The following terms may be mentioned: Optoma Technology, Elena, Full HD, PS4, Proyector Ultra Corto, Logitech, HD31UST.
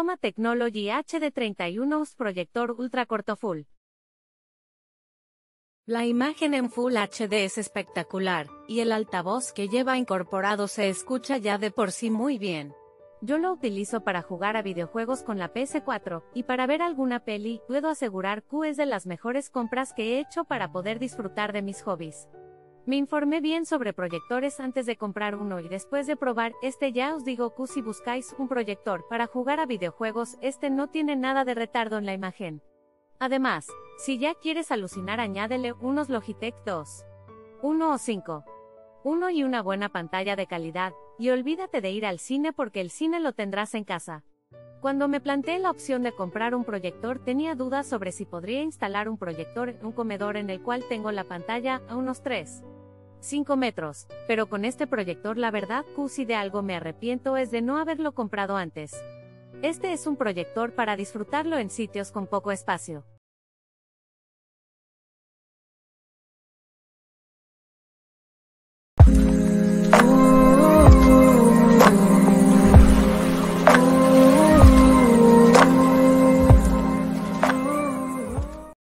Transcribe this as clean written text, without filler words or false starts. Optoma Technology HD31UST Proyector Ultra Corto Full. La imagen en Full HD es espectacular, y el altavoz que lleva incorporado se escucha ya de por sí muy bien. Yo lo utilizo para jugar a videojuegos con la PS4, y para ver alguna peli, puedo asegurar que es de las mejores compras que he hecho para poder disfrutar de mis hobbies. Me informé bien sobre proyectores antes de comprar uno y después de probar este ya os digo que si buscáis un proyector para jugar a videojuegos, este no tiene nada de retardo en la imagen. Además, si ya quieres alucinar añádele unos Logitech 2, 1 o 5. Uno y una buena pantalla de calidad, y olvídate de ir al cine porque el cine lo tendrás en casa. Cuando me planteé la opción de comprar un proyector tenía dudas sobre si podría instalar un proyector en un comedor en el cual tengo la pantalla a unos 3.5 metros, pero con este proyector la verdad que si de algo me arrepiento es de no haberlo comprado antes. Este es un proyector para disfrutarlo en sitios con poco espacio.